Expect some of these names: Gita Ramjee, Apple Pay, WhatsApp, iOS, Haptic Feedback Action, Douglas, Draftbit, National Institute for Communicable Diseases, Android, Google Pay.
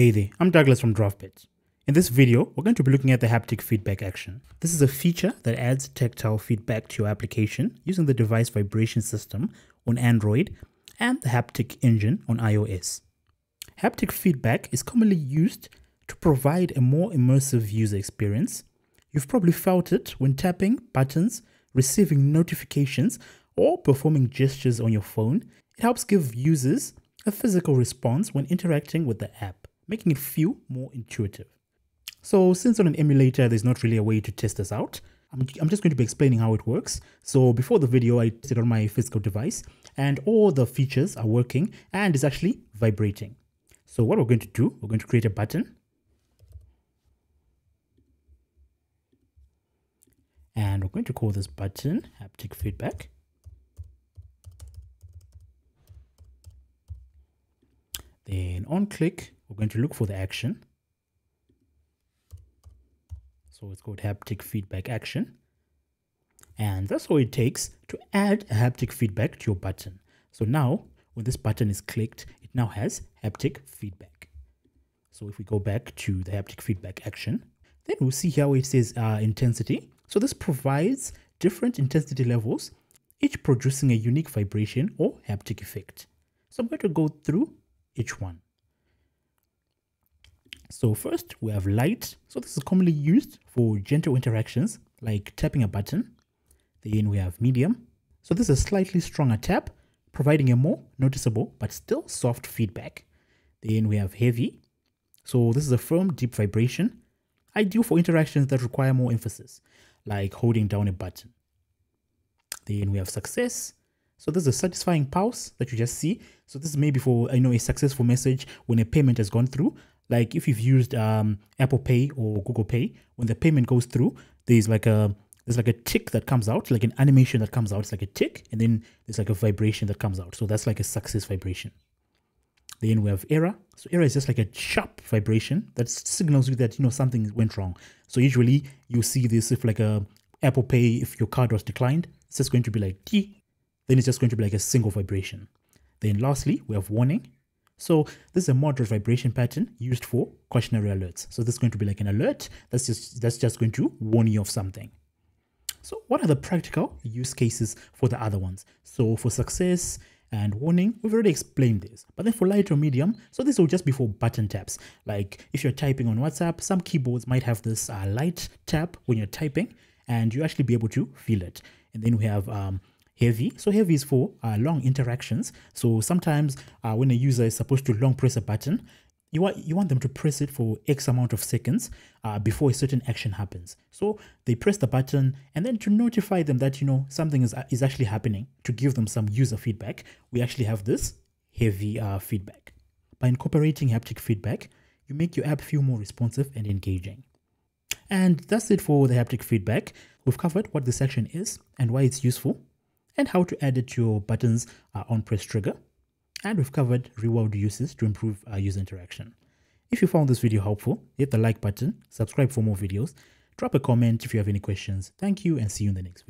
Hey there, I'm Douglas from Draftbit. In this video, we're going to be looking at the Haptic Feedback Action. This is a feature that adds tactile feedback to your application using the device vibration system on Android and the haptic engine on iOS. Haptic feedback is commonly used to provide a more immersive user experience. You've probably felt it when tapping buttons, receiving notifications, or performing gestures on your phone. It helps give users a physical response when interacting with the app, making it feel more intuitive. So since on an emulator, there's not really a way to test this out, I'm just going to be explaining how it works. So before the video, I tested on my physical device and all the features are working and it's actually vibrating. So what we're going to do, we're going to create a button. And we're going to call this button Haptic Feedback. Then on click, we're going to look for the action. So it's called Haptic Feedback Action. And that's all it takes to add a haptic feedback to your button. So now when this button is clicked, it now has haptic feedback. So if we go back to the Haptic Feedback Action, then we'll see here where it says intensity. So this provides different intensity levels, each producing a unique vibration or haptic effect. So I'm going to go through each one. So first we have light. So this is commonly used for gentle interactions like tapping a button. Then we have medium. So this is a slightly stronger tap, providing a more noticeable but still soft feedback. Then we have heavy. So this is a firm, deep vibration, ideal for interactions that require more emphasis, like holding down a button. Then we have success. So this is a satisfying pulse that you just see. So this may be for, a successful message when a payment has gone through. Like if you've used Apple Pay or Google Pay, when the payment goes through, there's like a tick that comes out, like an animation that comes out. It's like a tick, and then there's like a vibration that comes out. So that's like a success vibration. Then we have error. So error is just like a sharp vibration that signals you that something went wrong. So usually you'll see this if like a Apple Pay, if your card was declined, it's just going to be like T. Then it's just going to be like a single vibration. Then lastly, we have warning. So this is a moderate vibration pattern used for cautionary alerts. So this is going to be like an alert that's just going to warn you of something. So what are the practical use cases for the other ones? So for success and warning, we've already explained this. But then for light or medium, so this will just be for button taps. Like if you're typing on WhatsApp, some keyboards might have this light tap when you're typing and you actually be able to feel it. And then we have heavy. So heavy is for long interactions. So sometimes when a user is supposed to long press a button, you want them to press it for X amount of seconds before a certain action happens. So they press the button, and then to notify them that something is actually happening, to give them some user feedback, we actually have this heavy feedback. By incorporating haptic feedback, you make your app feel more responsive and engaging. And that's it for the haptic feedback. We've covered what this action is and why it's useful, and how to add it to your buttons on press trigger. And we've covered real-world uses to improve user interaction. If you found this video helpful, hit the like button, subscribe for more videos, drop a comment if you have any questions. Thank you and see you in the next video.